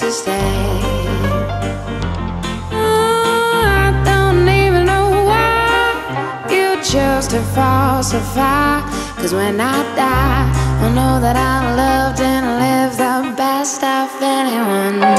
to stay. Chose to falsify, cause when I die I know that I'm loved and live the best of anyone.